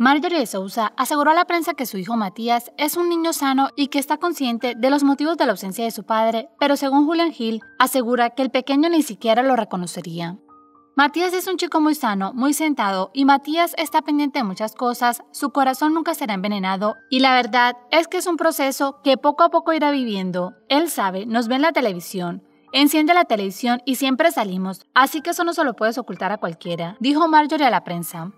Marjorie de Sousa aseguró a la prensa que su hijo Matías es un niño sano y que está consciente de los motivos de la ausencia de su padre, pero según Julián Gil, asegura que el pequeño ni siquiera lo reconocería. Matías es un chico muy sano, muy sentado, y Matías está pendiente de muchas cosas, su corazón nunca será envenenado y la verdad es que es un proceso que poco a poco irá viviendo. Él sabe, nos ve en la televisión. Enciende la televisión y siempre salimos, así que eso no se lo puedes ocultar a cualquiera, dijo Marjorie a la prensa.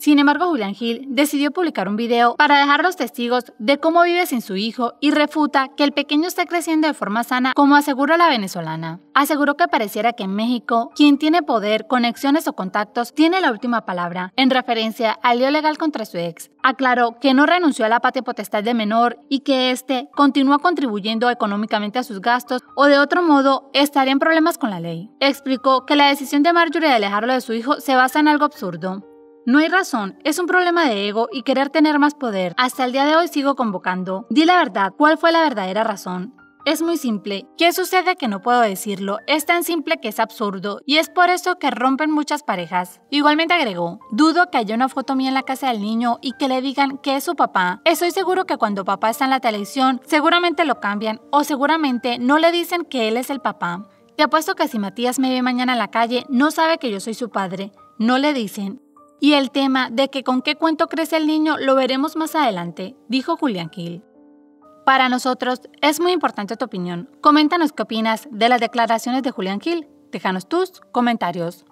Sin embargo, Julián Gil decidió publicar un video para dejar los testigos de cómo vive sin su hijo y refuta que el pequeño está creciendo de forma sana, como asegura la venezolana. Aseguró que pareciera que en México, quien tiene poder, conexiones o contactos tiene la última palabra, en referencia al lío legal contra su ex. Aclaró que no renunció a la patria potestad del menor y que éste continúa contribuyendo económicamente a sus gastos o de otro modo estaría en problemas con la ley. Explicó que la decisión de Marjorie de alejarlo de su hijo se basa en algo absurdo. No hay razón, es un problema de ego y querer tener más poder. Hasta el día de hoy sigo convocando. Di la verdad, ¿cuál fue la verdadera razón? Es muy simple. ¿Qué sucede que no puedo decirlo? Es tan simple que es absurdo y es por eso que rompen muchas parejas. Igualmente agregó, dudo que haya una foto mía en la casa del niño y que le digan que es su papá. Estoy seguro que cuando papá está en la televisión, seguramente lo cambian o seguramente no le dicen que él es el papá. Te apuesto que si Matías me ve mañana en la calle, no sabe que yo soy su padre. No le dicen. Y el tema de que con qué cuento crece el niño lo veremos más adelante, dijo Julián Gil. Para nosotros es muy importante tu opinión. Coméntanos qué opinas de las declaraciones de Julián Gil. Déjanos tus comentarios.